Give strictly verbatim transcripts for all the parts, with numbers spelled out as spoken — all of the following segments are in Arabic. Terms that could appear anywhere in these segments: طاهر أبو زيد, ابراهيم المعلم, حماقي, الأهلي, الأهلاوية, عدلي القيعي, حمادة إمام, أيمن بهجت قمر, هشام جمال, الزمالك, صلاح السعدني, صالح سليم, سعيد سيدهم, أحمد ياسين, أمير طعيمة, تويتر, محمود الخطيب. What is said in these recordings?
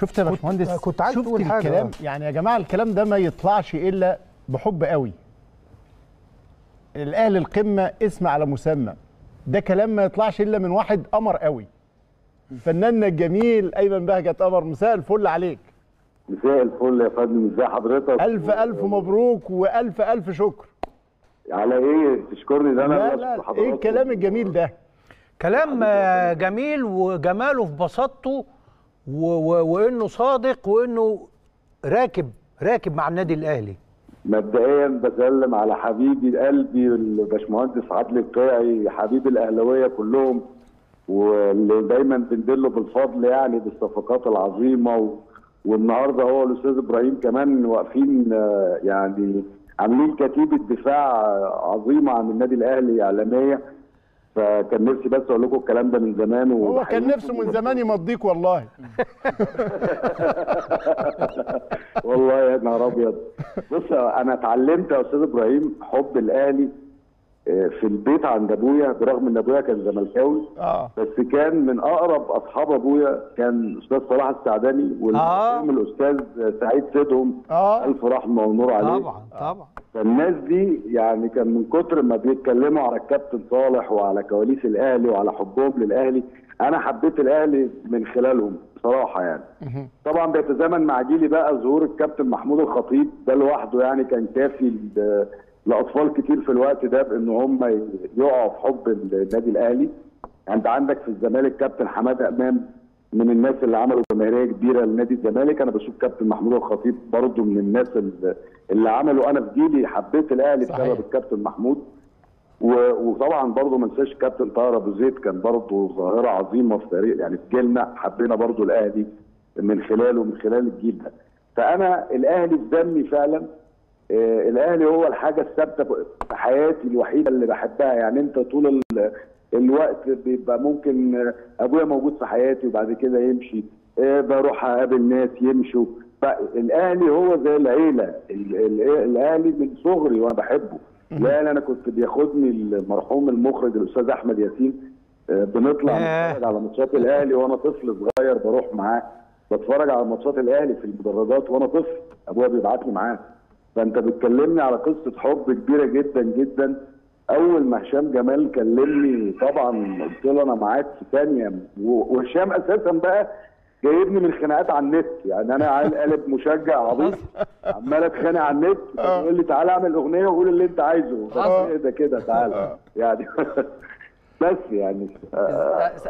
شفت يا باشمهندس؟ كنت عايز تقول حاجه الكلام يعني يا جماعه الكلام ده ما يطلعش الا بحب قوي. الاهلي القمه اسم على مسمى، ده كلام ما يطلعش الا من واحد قمر قوي. فناننا الجميل ايمن بهجت قمر، مساء الفل عليك. مساء الفل يا فندم، ازي حضرتك؟ الف الف مبروك والف الف شكر. على ايه تشكرني ده؟ انا لا لا ايه الكلام الجميل ده؟ كلام جميل وجماله في بساطته وانه صادق وانه راكب راكب مع النادي الاهلي. مبدئيا بسلم على حبيبي قلبي الباشمهندس عدلي القيعي، حبيب الاهلاويه كلهم، واللي دايما بندله بالفضل يعني بالصفقات العظيمه و... والنهارده هو الاستاذ ابراهيم كمان واقفين يعني عاملين كتيبه دفاع عظيمه عن النادي الاهلي اعلاميه. فكان نفسي بس اقول لكم الكلام ده من زمان، وهو كان نفسه من زمان يمضيك والله. والله يا نهار ابيض. بص انا اتعلمت يا استاذ ابراهيم حب الاهلي في البيت عند ابويا، برغم ان ابويا كان زملكاوي آه. بس كان من اقرب اصحاب ابويا كان استاذ صلاح السعدني والمهم الاستاذ سعيد سيدهم آه. الف رحمه ونور عليه. طبعا طبعا. فالناس دي يعني كان من كتر ما بيتكلموا على الكابتن صالح وعلى كواليس الاهلي وعلى حبهم للاهلي، انا حبيت الاهلي من خلالهم بصراحه يعني. طبعا بيتزامن مع جيلي بقى ظهور الكابتن محمود الخطيب، ده لوحده يعني كان كافي لأطفال كتير في الوقت ده بإن هم يقعوا في حب النادي الأهلي. أنت عندك في الزمالك كابتن حمادة إمام من الناس اللي عملوا جماهيرية كبيرة لنادي الزمالك، أنا بشوف كابتن محمود الخطيب برضه من الناس اللي عملوا، أنا في جيلي حبيت الأهلي بسبب الكابتن محمود. وطبعا برضه ما ننساش كابتن طاهر أبو زيد، كان برضه ظاهرة عظيمة في تاريخ يعني في جيلنا، حبينا برضه الأهلي من خلاله من خلال الجيل ده. فأنا الأهلي في دمي فعلا، الاهلي هو الحاجه الثابته في حياتي الوحيده اللي بحبها يعني. انت طول الوقت بيبقى ممكن ابويا موجود في حياتي وبعد كده يمشي، بروح اقابل ناس يمشوا، فالاهلي هو زي العيله، الاهلي من صغري وانا بحبه. لا انا كنت بياخدني المرحوم المخرج الاستاذ احمد ياسين، بنطلع نتفرج على ماتشات الاهلي وانا طفل صغير، بروح معاه بتفرج على ماتشات الاهلي في المدرجات وانا طفل، ابويا بيبعتني معاه. فانت بتكلمني على قصه حب كبيره جدا جدا. اول ما هشام جمال كلمني طبعا قلت له انا معاك في ثانيه، وهشام اساسا بقى جايبني من خناقات على النت يعني، انا عيل قالب مشجع عبيط عمال اتخانق على النت، يقول لي تعالى اعمل اغنيه وقول اللي انت عايزه ده كده تعالى يعني. بس يعني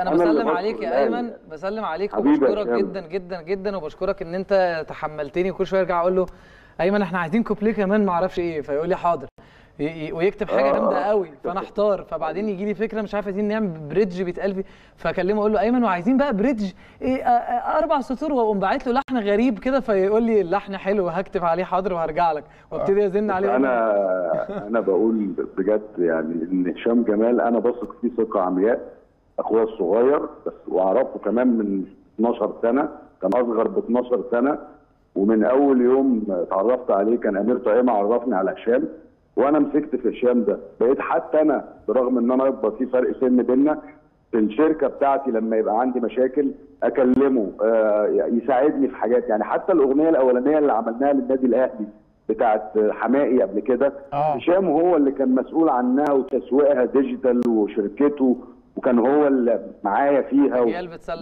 انا بسلم عليك يا ايمن، بسلم عليك وبشكرك جدا جدا جدا، وبشكرك ان انت تحملتني. وكل شويه ارجع اقول له ايمن احنا عايزين كوبليه كمان ما اعرفش ايه، فيقول لي حاضر، ويكتب حاجه جامده قوي فانا احتار. فبعدين يجي لي فكره مش عارف عايزين نعمل بريدج بيتقال فيه، فاكلمه اقول له ايمن وعايزين بقى بريدج ايه اربع سطور، واقوم باعت له لحن غريب كده فيقول لي اللحن حلو هكتب عليه حاضر وهرجع لك، وابتدي ازن عليه. انا انا بقول بجد يعني ان هشام جمال انا بثق فيه ثقه عمياء، اخويا الصغير بس واعرفه كمان من اتناشر سنة، كان اصغر ب اتناشر سنة، ومن اول يوم اتعرفت عليه كان امير طعيمة عرفني على هشام، وانا مسكت في هشام ده. بقيت حتى انا برغم ان انا يبقى في فرق سن بينا في الشركه بتاعتي، لما يبقى عندي مشاكل اكلمه آه يساعدني في حاجات يعني. حتى الاغنيه الاولانيه اللي عملناها للنادي الاهلي بتاعت حماقي قبل كده، هشام آه. هو اللي كان مسؤول عنها وتسويقها ديجيتال وشركته، وكان هو اللي معايا فيها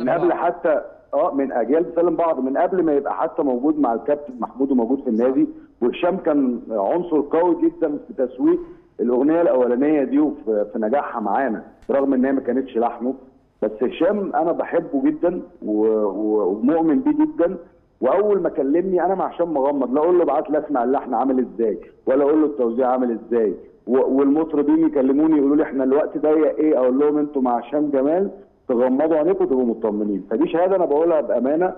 من قبل حتى اه من اجيال بتسلم بعض، من قبل ما يبقى حتى موجود مع الكابتن محمود وموجود في النادي. وهشام كان عنصر قوي جدا في تسويق الاغنيه الاولانيه دي وفي نجاحها معانا، برغم ان هي ما كانتش لحنه. بس هشام انا بحبه جدا ومؤمن بيه جدا، واول ما كلمني انا مع هشام مغمض، لا اقول له ابعت لي اسمع اللحن عامل ازاي، ولا اقول له التوزيع عامل ازاي. والمطربين يكلموني يقولوا لي احنا الوقت ضيق ايه، اقول لهم انتوا مع هشام جمال تغمضوا عينيكم تبقوا مطمنين. فدي شهاده انا بقولها بامانه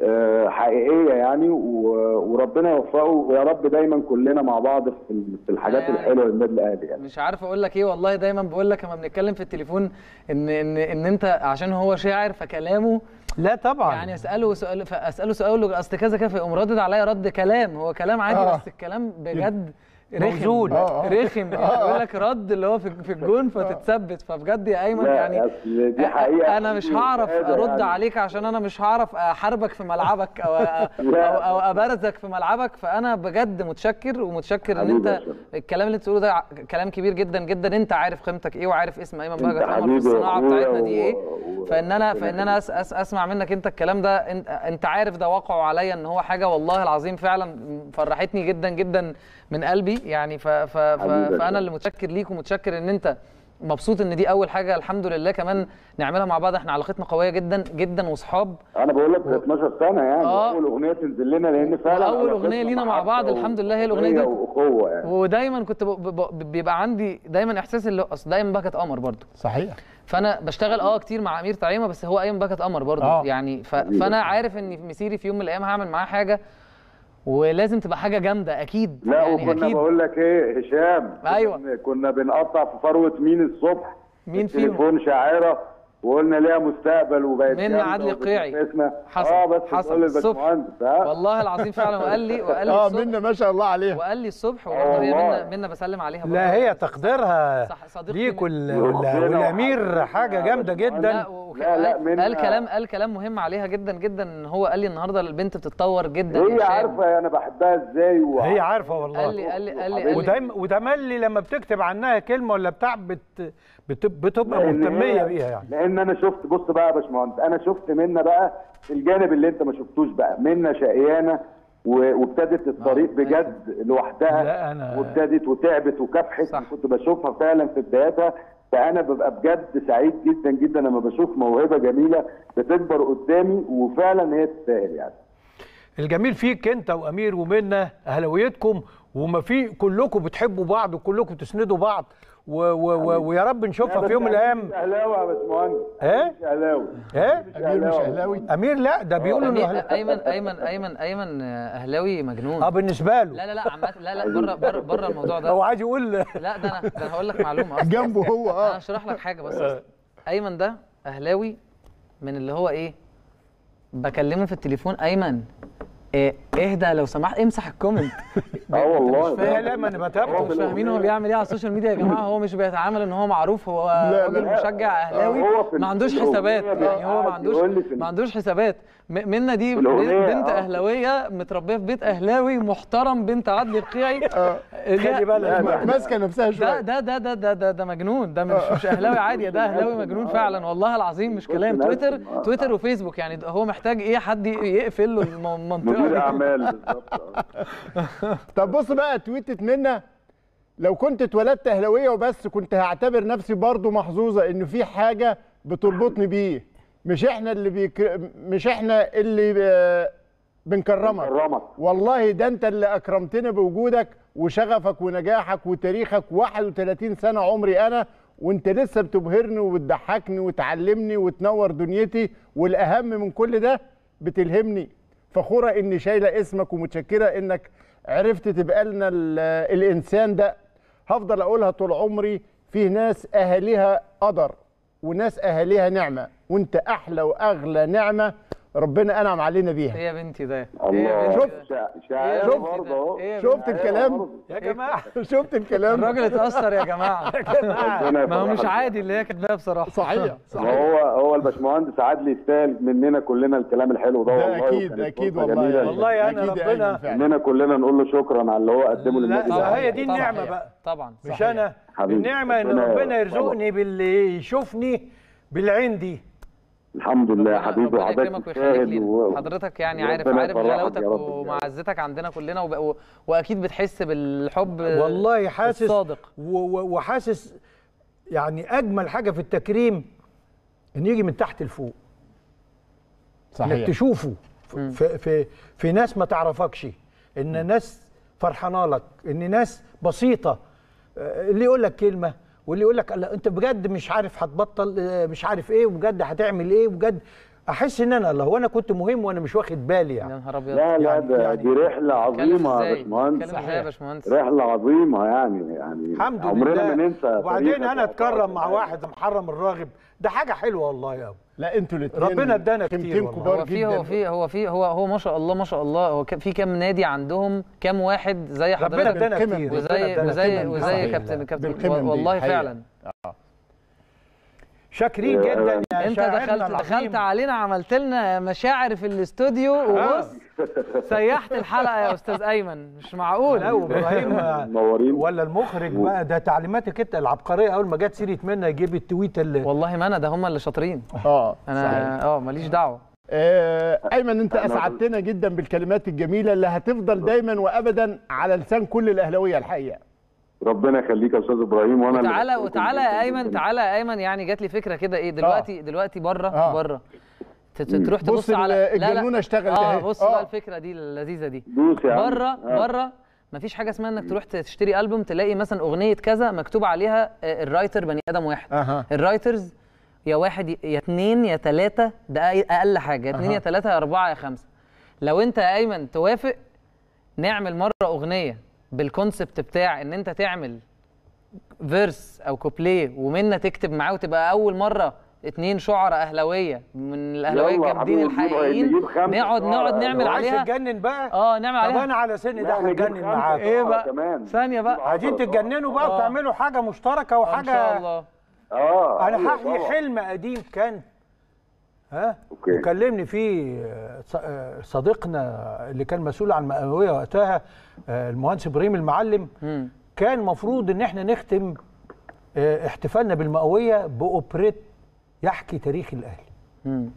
أه حقيقيه يعني، وربنا يوفقه ويا رب دايما كلنا مع بعض في الحاجات يعني الحلوه للنادي الاهلي يعني. مش عارف اقول لك ايه والله، دايما بقول لك لما بنتكلم في التليفون ان ان ان انت عشان هو شاعر فكلامه لا طبعا يعني اساله سؤال اساله سؤال اقول له اصل كذا كذا، فيقوم رادد عليا رد كلام، هو كلام عادي آه. بس الكلام بجد موجود رخم يقول لك رد اللي هو في الجون فتتثبت. فبجد يا ايمن يعني دي حقيقة انا مش هعرف ارد يعني عليك عشان انا مش هعرف احاربك في ملعبك او او ابارزك في ملعبك. فانا بجد متشكر ومتشكر ان انت الكلام اللي بتقوله ده كلام كبير جدا جدا. انت عارف قيمتك ايه وعارف اسم ايمن بهجت قمر في الصناعه بتاعتنا دي ايه. فان انا فان انا أس أس اسمع منك انت الكلام ده، انت عارف ده واقعه عليا ان هو حاجه والله العظيم فعلا فرحتني جدا جدا من قلبي يعني. ف ف فانا اللي متشكر ليك ومتشكر ان انت مبسوط ان دي اول حاجه الحمد لله كمان نعملها مع بعض. احنا علاقتنا قويه جدا جدا واصحاب. انا بقول لك اتناشر سنه يعني آه. اول اغنيه تنزل لنا لان فعلا اول اغنيه لينا مع بعض الحمد لله هي الاغنيه دي وقوه يعني. ودايما كنت بيبقى عندي دايما احساس اللي اصل دايما بهجت قمر برضو صحيح. فانا بشتغل اه كتير مع امير طعيمه بس هو ايمن بهجت قمر برضو آه. يعني ف... فانا عارف ان مسيري في يوم من الايام هعمل معاه حاجه ولازم تبقى حاجه جامده اكيد. لا يعني وكنا بقول لك ايه هشام أيوة. كنا بنقطع في فروه مين الصبح مين فيهم تليفون شاعره وقلنا ليها مستقبل وبقت من عدلي القيعي حصل اه بس حصل الصبح والله العظيم فعلا. وقال لي وقال لي اه منا ما شاء الله عليها وقال لي الصبح وبرضه هي منا منا بسلم عليها برضه. لا هي تقديرها ليك والامير حاجه جامده جدا. لا لا منها قال كلام قال كلام مهم عليها جدا جدا ان هو قال لي النهارده البنت بتتطور جدا هي عارفه انا بحبها ازاي هي عارفه والله. قال لي قال لي قال لي وده وده ملي لما بتكتب عنها كلمه ولا بتاع بت بتبقى مهتميه بيها يعني. لان انا شفت بص بقى يا باشمهندس انا شفت منا بقى الجانب اللي انت ما شفتوش بقى. منا شقيانه وابتدت الطريق بجد لوحدها وابتدت وتعبت وكافحت كنت بشوفها فعلا في بدايتها. فانا ببقى بجد سعيد جدا جدا لما بشوف موهبه جميله بتكبر قدامي وفعلا هي تستاهل يعني. الجميل فيك انت وامير ومنا اهلاويتكم وما في كلكم بتحبوا بعض وكلكم تسندوا بعض و و ويا رب نشوفها في يوم من الايام. اهلاوي يا باشمهندس ايه؟ مش اهلاوي ايه؟ امير مش اهلاوي امير لا ده بيقولوا انه ايمن ايمن ايمن ايمن اهلاوي مجنون اه بالنسبه له. لا لا لا عمت... لا لا بره بره بره الموضوع ده هو عايز يقول لا ده انا ده انا هقول لك معلومه اصلا جنبه هو اه انا هشرح لك حاجه بس أصلاً. ايمن ده اهلاوي من اللي هو ايه؟ بكلمه في التليفون ايمن إيه اهدى لو سمحت امسح الكومنت. اه والله لا لا ما انا بتابعه مش فاهمين هو بيعمل ايه على السوشيال ميديا يا جماعه. هو مش بيتعامل ان هو معروف هو راجل مشجع اهلاوي ما عندوش حسابات يعني هو ما عندوش ما عندوش حسابات. منا دي بنت اهلاويه متربيه في بيت اهلاوي محترم بنت عدلي القيعي خلي بالك ماسكه نفسها شويه. ده ده ده ده ده مجنون ده مش مش اهلاوي عادي ده اهلاوي مجنون فعلا والله العظيم مش كلام. تويتر تويتر وفيسبوك يعني هو محتاج ايه حد يقفل له المنطقه اعمال. طب بص بقى تويتت منا لو كنت اتولدت اهلاويه وبس كنت هعتبر نفسي برضو محظوظه انه في حاجه بتربطني بيه مش احنا اللي بيكر... مش احنا اللي بنكرمك والله ده انت اللي اكرمتنا بوجودك وشغفك ونجاحك وتاريخك. واحد وتلاتين سنه عمري انا وانت لسه بتبهرني وبتضحكني وتعلمني وتنور دنيتي والاهم من كل ده بتلهمني. فخوره اني شايله اسمك ومتشكره انك عرفت تبقى لنا الانسان ده. هفضل اقولها طول عمري في ناس اهاليها قدر وناس اهاليها نعمه وانت احلى واغلى نعمه ربنا انعم علينا بيها. ايه يا بنتي ده؟ الله شفت شاعر برضه اهو. شفت الكلام يا جماعه شفت الكلام الراجل اتاثر يا جماعه. ما هو مش عادي اللي هي كاتباه بصراحه. صحيح صحيح هو هو الباشمهندس عدلي يستاهل مننا كلنا الكلام الحلو ده والله. اكيد اكيد والله والله انا ربنا مننا كلنا نقول له شكرا على اللي هو قدمه للناس. لا هي دي النعمه بقى طبعا مش انا النعمه ان ربنا يرزقني باللي يشوفني بالعين دي. الحمد لله يا حبيبي وحضرتك حضرتك يعني عارف عارف غلاوتك ومعزتك عندنا كلنا وب... واكيد بتحس بالحب والله حاسس الصادق وحاسس يعني اجمل حاجه في التكريم ان يجي من تحت لفوق. صحيح انك تشوفه في, في في في ناس ما تعرفكش ان ناس فرحانه لك ان ناس بسيطه اللي يقول لك كلمه واللي يقول لك انت بجد مش عارف هتبطل مش عارف ايه وبجد هتعمل ايه وبجد احس ان انا الله وانا كنت مهم وانا مش واخد بالي يعني. يا نهار ابيض. لا لا يعني ده يعني دي رحله عظيمه يا باشمهندس. رحله عظيمه يعني يعني الحمد عمرنا لله. ما ننسى. وبعدين انا اتكرم مع واحد محرم الراغب، ده حاجه حلوه والله يا ابو. لا انتوا الاثنين ربنا ادانا كتير والله. في هو في هو في هو هو ما شاء الله ما شاء الله هو في كام نادي عندهم كام واحد زي حضرتك ربنا ادانا كتير وزي وزي وزي كابتن كابتن والله فعلا. شاكرين جدا يا انت دخلت دخلت علينا عملت لنا مشاعر في الاستوديو وبص سيحت الحلقه يا استاذ ايمن مش معقول. او ابراهيم ولا المخرج بقى ده تعليماتك انت العبقريه اول ما جت سيره منى يجيب التويت اللي والله ما انا ده هم اللي شاطرين. اه انا اه ماليش دعوه. ايمن انت اسعدتنا جدا بالكلمات الجميله اللي هتفضل دايما وابدا على لسان كل الاهلاويه الحقيقه. ربنا يخليك يا استاذ ابراهيم. وانا تعالى وتعالى يا ايمن تعالى يا ايمن يعني جات لي فكره كده ايه دلوقتي آه. دلوقتي بره آه. بره تروح تبص على الجنونه اشتغلت اهي اه بص بقى الفكره دي اللذيذه دي بره آه. بره مفيش حاجه اسمها انك تروح تشتري البوم تلاقي مثلا اغنيه كذا مكتوب عليها الرايتر بني ادم واحد آه. الرايترز يا واحد يا اثنين يا ثلاثه ده اقل حاجه يا اثنين آه. يا ثلاثه يا اربعه يا خمسه. لو انت يا ايمن توافق نعمل مره اغنيه بالكونسبت بتاع ان انت تعمل فيرس او كوبليه ومنا تكتب معاه وتبقى اول مره اتنين شعراء اهلاويه من الاهلاويه الجامدين الحقيقيين نقعد نقعد نعمل عليها. عايز تتجنن بقى؟ اه نعمل عليها. طب انا على سن ده هتجنن معاك. ايه بقى؟ ثانيه بقى عايزين تتجننوا بقى وتعملوا حاجه مشتركه وحاجه ان شاء الله. اه انا هحيي حلم قديم كان ها أوكي. وكلمني فيه صديقنا اللي كان مسؤول عن المقاويه وقتها المهندس ابراهيم المعلم م. كان المفروض ان احنا نختم احتفالنا بالمقاويه باوبريت يحكي تاريخ الاهلي. امم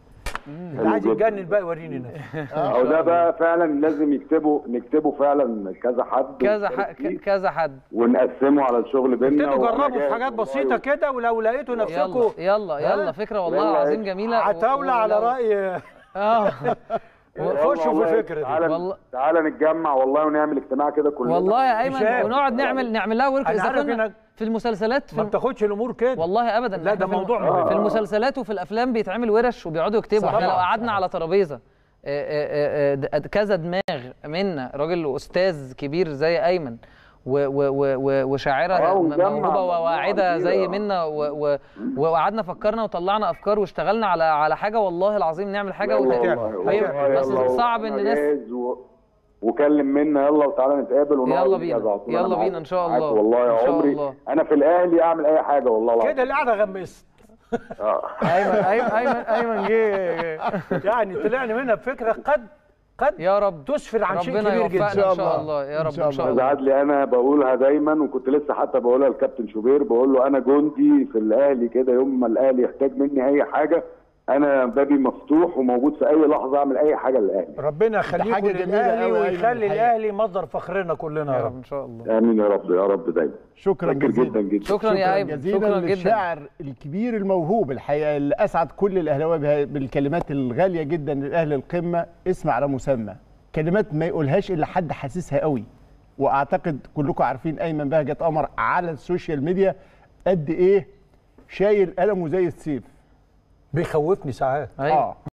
اللي عايز يتجنن بقى يوريني نفسه. او ده بقى فعلا لازم يكتبوا نكتبه فعلا كذا حد كذا حد كذا حد ونقسمه على الشغل بينا. ابتدوا جربوا في حاجات بسيطه كده ولو لقيتوا نفسكم يلا يلا يلا فكره والله العظيم جميله عتاوله على راي اه خشوا في فكره دي والله. تعالى نتجمع والله ونعمل اجتماع كده كلنا والله يا ايمن ونقعد نعمل نعمل لها ورك اذا كنا في المسلسلات ما بتاخدش الامور كده والله ابدا. لا ده موضوع آه. في المسلسلات وفي الافلام بيتعمل ورش وبيقعدوا يكتبوا. احنا لو قعدنا على ترابيزه كذا دماغ منا راجل واستاذ كبير زي ايمن وشاعره موهوبه وواعده زي منا وقعدنا فكرنا وطلعنا افكار واشتغلنا على على حاجه والله العظيم نعمل حاجه بس صعب ان الناس وكلم منا يلا وتعالى نتقابل ونقعد يلا بينا يلا بينا ان شاء الله والله يا عمري انا في الاهلي اعمل اي حاجه والله العظيم كده القعده غمست. ايمن ايمن ايمن ايمن جه يعني طلعنا منها بفكره قد قد يا رب تسفر عن شيء كبير جدا ان شاء الله. ان شاء الله يا رب ان شاء الله. عدلي انا بقولها دايما وكنت لسه حتى بقولها لكابتن شوبير بقول له انا جندي في الاهلي كده يوم ما الاهلي يحتاج مني اي حاجه انا بابي مفتوح وموجود في اي لحظه اعمل اي حاجه للاهلي. ربنا يخليكم للاهلي ويخلي الاهلي مصدر فخرنا كلنا يا رب ان شاء الله. امين يا رب يا رب دايما. شكرا جزيلا جدا جدا. شكرا يا ايمن شكرا جدا. الشاعر الكبير الموهوب الحقيقه اللي اسعد كل الاهلاويه بالكلمات الغاليه جدا للاهل القمه اسم على مسمى كلمات ما يقولهاش الا حد حاسسها قوي واعتقد كلكم عارفين ايمن بهجت قمر على السوشيال ميديا قد ايه شايل قلمه زي السيف. بيخوفني ساعات. اه